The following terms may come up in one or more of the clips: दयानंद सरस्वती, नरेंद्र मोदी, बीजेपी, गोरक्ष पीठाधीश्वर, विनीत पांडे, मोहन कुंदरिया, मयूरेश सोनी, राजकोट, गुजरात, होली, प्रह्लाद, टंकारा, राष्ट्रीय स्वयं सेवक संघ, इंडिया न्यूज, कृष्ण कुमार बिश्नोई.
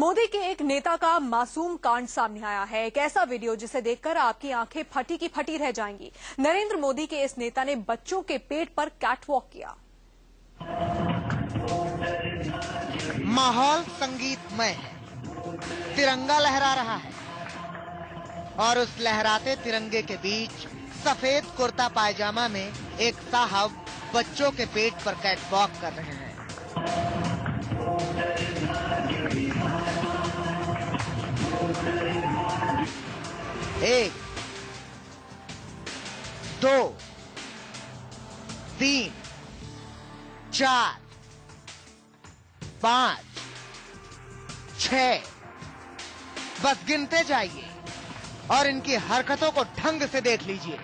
मोदी के एक नेता का मासूम कांड सामने आया है। एक ऐसा वीडियो जिसे देखकर आपकी आंखें फटी की फटी रह जाएंगी। नरेंद्र मोदी के इस नेता ने बच्चों के पेट पर कैटवॉक किया। माहौल संगीतमय है, तिरंगा लहरा रहा है और उस लहराते तिरंगे के बीच सफेद कुर्ता पायजामा में एक साहब बच्चों के पेट पर कैटवॉक कर रहे हैं। एक, दो, तीन, चार, पांच, छह, बस गिनते जाइए और इनकी हरकतों को ढंग से देख लीजिए।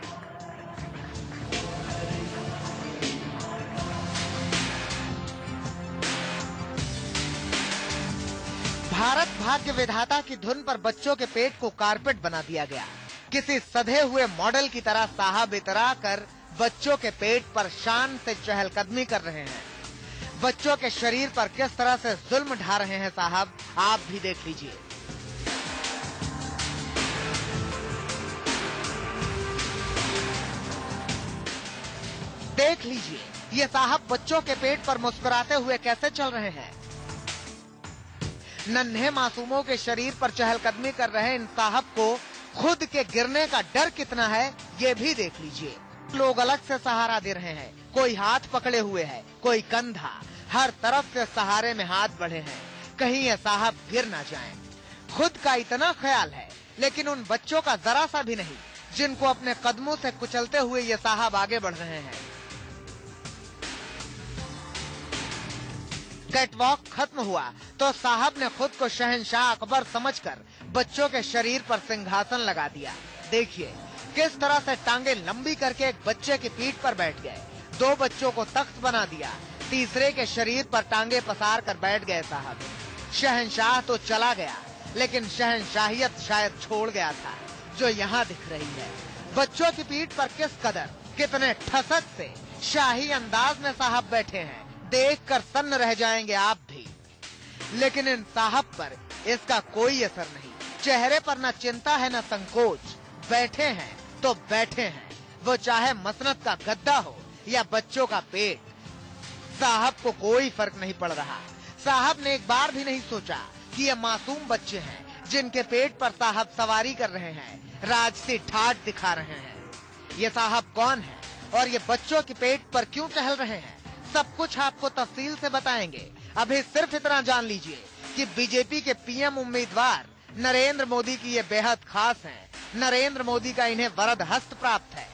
भारत भाग्य विधाता की धुन पर बच्चों के पेट को कारपेट बना दिया गया। किसी सधे हुए मॉडल की तरह साहब इतरा कर बच्चों के पेट पर शान से चहलकदमी कर रहे हैं। बच्चों के शरीर पर किस तरह से जुल्म ढा रहे हैं साहब, आप भी देख लीजिए। देख लीजिए ये साहब बच्चों के पेट पर मुस्कुराते हुए कैसे चल रहे हैं। नन्हे मासूमों के शरीर पर चहलकदमी कर रहे इन साहब को खुद के गिरने का डर कितना है ये भी देख लीजिए। लोग अलग से सहारा दे रहे हैं, कोई हाथ पकड़े हुए है, कोई कंधा, हर तरफ से सहारे में हाथ बढ़े हैं कहीं ये साहब गिर ना जाएं। खुद का इतना ख्याल है लेकिन उन बच्चों का जरा सा भी नहीं जिनको अपने कदमों से कुचलते हुए ये साहब आगे बढ़ रहे हैं। कैटवॉक खत्म हुआ तो साहब ने खुद को शहंशाह अकबर समझकर बच्चों के शरीर पर सिंहासन लगा दिया। देखिए किस तरह से टांगे लंबी करके एक बच्चे की पीठ पर बैठ गए, दो बच्चों को तख्त बना दिया, तीसरे के शरीर पर टांगे पसार कर बैठ गए साहब। शहंशाह तो चला गया लेकिन शहंशाहियत शायद छोड़ गया था जो यहाँ दिख रही है। बच्चों की पीठ पर किस कदर, कितने ठसक से शाही अंदाज में साहब बैठे हैं, देख कर सन्न रह जाएंगे आप भी। लेकिन इन साहब पर इसका कोई असर नहीं, चेहरे पर ना चिंता है ना संकोच, बैठे हैं तो बैठे हैं, वो चाहे मसनत का गद्दा हो या बच्चों का पेट, साहब को कोई फर्क नहीं पड़ रहा। साहब ने एक बार भी नहीं सोचा कि ये मासूम बच्चे हैं जिनके पेट पर साहब सवारी कर रहे हैं, राजसी ठाट दिखा रहे हैं। ये साहब कौन है और ये बच्चों के पेट पर क्यों टहल रहे हैं, सब कुछ आपको तफसील से बताएंगे। अभी सिर्फ इतना जान लीजिए कि बीजेपी के पीएम उम्मीदवार नरेंद्र मोदी की ये बेहद खास हैं। नरेंद्र मोदी का इन्हें वरद हस्त प्राप्त है।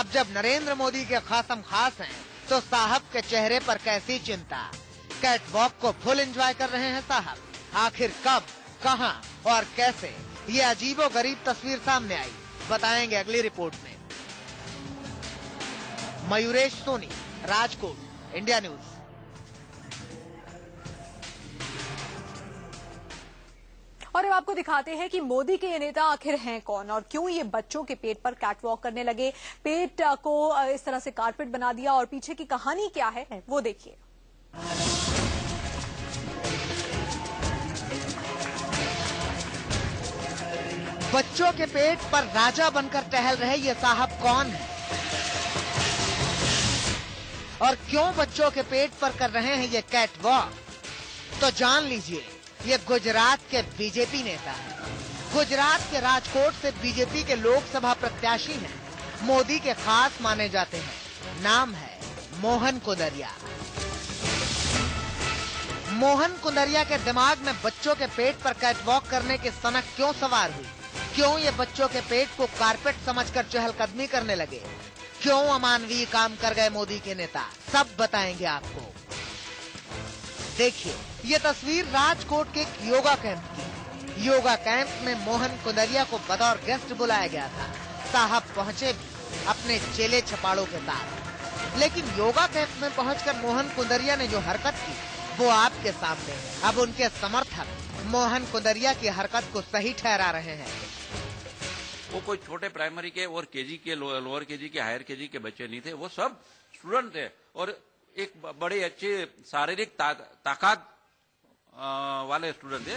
अब जब नरेंद्र मोदी के खासम खास हैं, तो साहब के चेहरे पर कैसी चिंता। कैटवॉक को फुल एंजॉय कर रहे हैं साहब। आखिर कब, कहाँ और कैसे ये अजीबो गरीब तस्वीर सामने आई, बताएंगे अगली रिपोर्ट में। मयूरेश सोनी, राजकोट, इंडिया न्यूज। और अब आपको दिखाते हैं कि मोदी के ये नेता आखिर हैं कौन और क्यों ये बच्चों के पेट पर कैटवॉक करने लगे, पेट को इस तरह से कारपेट बना दिया और पीछे की कहानी क्या है वो देखिए। बच्चों के पेट पर राजा बनकर टहल रहे ये साहब कौन है और क्यों बच्चों के पेट पर कर रहे हैं ये कैटवॉक, तो जान लीजिए। ये गुजरात के बीजेपी नेता है। गुजरात के राजकोट से बीजेपी के लोकसभा प्रत्याशी हैं। मोदी के खास माने जाते हैं। नाम है मोहन कुंदरिया। मोहन कुंदरिया के दिमाग में बच्चों के पेट पर कैटवॉक करने की सनक क्यों सवार हुई, क्यों ये बच्चों के पेट को कारपेट समझकर चहलकदमी करने लगे, क्यों अमानवीय काम कर गए मोदी के नेता, सब बताएंगे आपको। देखिए ये तस्वीर राजकोट के एक योगा कैंप की। योगा कैंप में मोहन कुंदरिया को बतौर गेस्ट बुलाया गया था। साहब पहुंचे भी अपने चेले छपाड़ों के साथ, लेकिन योगा कैंप में पहुंचकर मोहन कुंदरिया ने जो हरकत की वो आपके सामने। अब उनके समर्थक मोहन कुंदरिया की हरकत को सही ठहरा रहे हैं। वो कोई छोटे प्राइमरी के और केजी के, लोअर केजी के, हायर केजी के बच्चे नहीं थे, वो सब स्टूडेंट थे और एक बड़े अच्छे शारीरिक ताकत वाले स्टूडेंट है।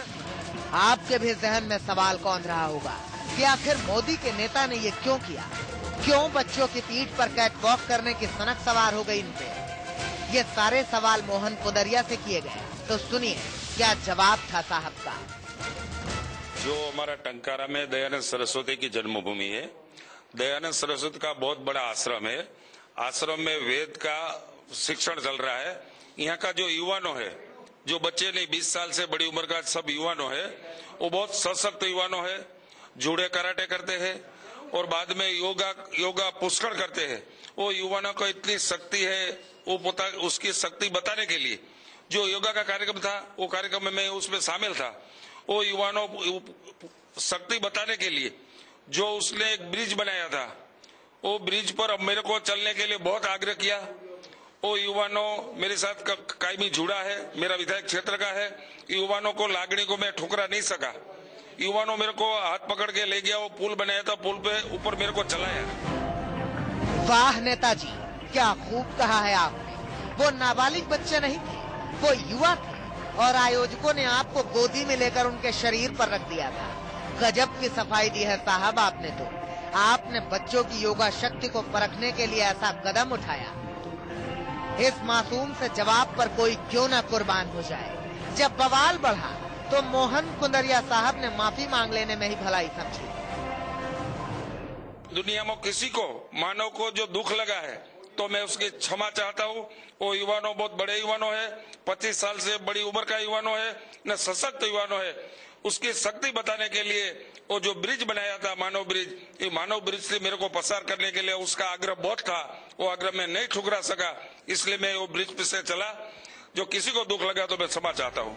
आपके भी जहन में सवाल कौन रहा होगा कि आखिर मोदी के नेता ने ये क्यों किया, क्यों बच्चों की पीठ पर कैटवॉक करने की सनक सवार हो गई इन पे? ये सारे सवाल मोहन कुंदरिया से किए गए, तो सुनिए क्या जवाब था साहब का। जो हमारा टंकारा में दयानंद सरस्वती की जन्मभूमि है, दयानंद सरस्वती का बहुत बड़ा आश्रम है, आश्रम में वेद का शिक्षण चल रहा है। यहाँ का जो युवानों है, जो बच्चे नहीं 20 साल से बड़ी उम्र का सब युवानों है, वो बहुत सशक्त युवानों है, जूड़े कराटे करते हैं और बाद में योगा पुष्कर करते हैं। वो युवानों को इतनी शक्ति है, वो उसकी शक्ति बताने के लिए जो योगा का कार्यक्रम था, वो कार्यक्रम में मैं उसमें शामिल था। वो युवानों शक्ति बताने के लिए जो उसने एक ब्रिज बनाया था, वो ब्रिज पर अब मेरे को चलने के लिए बहुत आग्रह किया। वो युवानों मेरे साथ कायमी जुड़ा है, मेरा विधायक क्षेत्र का है। युवानों को लागने को मैं ठुकरा नहीं सका, युवानों मेरे को हाथ पकड़ के ले गया, वो पुल बनाया था, पुल पे ऊपर मेरे को चलाया। वाह नेताजी, क्या खूब कहा है आपने। वो नाबालिग बच्चे नहीं थे, वो युवा थे और आयोजकों ने आपको गोदी में लेकर उनके शरीर पर रख दिया था। गजब की सफाई दी है साहब आपने तो। आपने बच्चों की योगा शक्ति को परखने के लिए ऐसा कदम उठाया। इस मासूम से जवाब पर कोई क्यों ना कुर्बान हो जाए। जब बवाल बढ़ा तो मोहन कुंदरिया साहब ने माफी मांग लेने में ही भलाई समझी। दुनिया में किसी को, मानव को जो दुख लगा है, तो मैं उसकी क्षमा चाहता हूँ। वो युवानों बहुत बड़े युवानों है, 25 साल से बड़ी उम्र का युवानों है न, सशक्त युवानों है। उसकी शक्ति बताने के लिए वो जो ब्रिज बनाया था, मानव ब्रिज, ये मानव ब्रिज से मेरे को पसार करने के लिए उसका आग्रह बहुत था, वो आग्रह मैं नहीं ठुकरा सका, इसलिए मैं वो ब्रिज पे से चला। जो किसी को दुख लगा तो मैं क्षमा चाहता हूँ।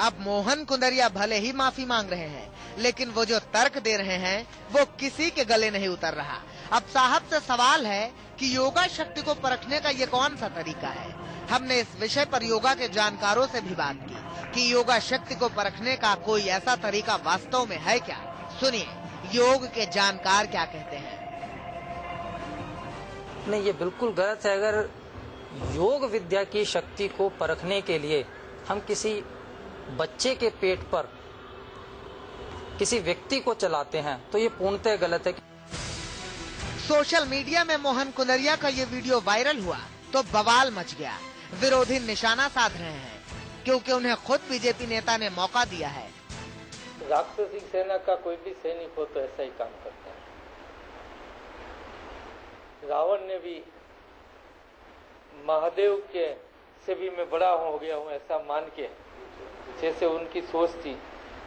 अब मोहन कुंदरिया भले ही माफी मांग रहे हैं, लेकिन वो जो तर्क दे रहे हैं वो किसी के गले नहीं उतर रहा। अब साहब से सवाल है कि योगा शक्ति को परखने का ये कौन सा तरीका है? हमने इस विषय पर योगा के जानकारों से भी बात की कि योगा शक्ति को परखने का कोई ऐसा तरीका वास्तव में है क्या। सुनिए योग के जानकार क्या कहते हैं। नहीं, ये बिल्कुल गलत है। अगर योग विद्या की शक्ति को परखने के लिए हम किसी बच्चे के पेट पर किसी व्यक्ति को चलाते हैं तो ये पूर्णतः गलत है। सोशल मीडिया में मोहन कुंदरिया का ये वीडियो वायरल हुआ तो बवाल मच गया। विरोधी निशाना साध रहे हैं क्योंकि उन्हें खुद बीजेपी नेता ने मौका दिया है। राक्षसी सेना का कोई भी सैनिक हो तो ऐसा ही काम करता है। रावण ने भी महादेव के से भी मैं बड़ा हो गया हूँ ऐसा मान के, जैसे उनकी सोच थी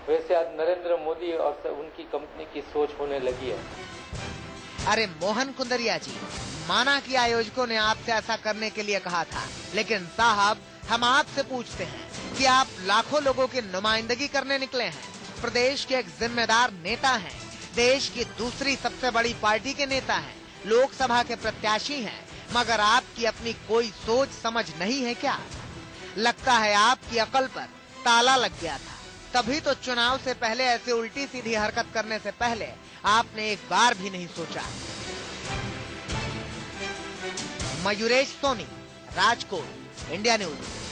वैसे आज नरेंद्र मोदी और उनकी कंपनी की सोच होने लगी है। अरे मोहन कुंदरिया जी, माना कि आयोजकों ने आपसे ऐसा करने के लिए कहा था, लेकिन साहब हम आपसे पूछते हैं कि आप लाखों लोगों की नुमाइंदगी करने निकले हैं, प्रदेश के एक जिम्मेदार नेता हैं, देश की दूसरी सबसे बड़ी पार्टी के नेता हैं, लोकसभा के प्रत्याशी हैं, मगर आपकी अपनी कोई सोच समझ नहीं है क्या? लगता है आपकी अकल पर ताला लग गया था, तभी तो चुनाव से पहले ऐसे उल्टी सीधी हरकत करने से पहले आपने एक बार भी नहीं सोचा। मयूरेश सोनी, राजकोट, इंडिया न्यूज।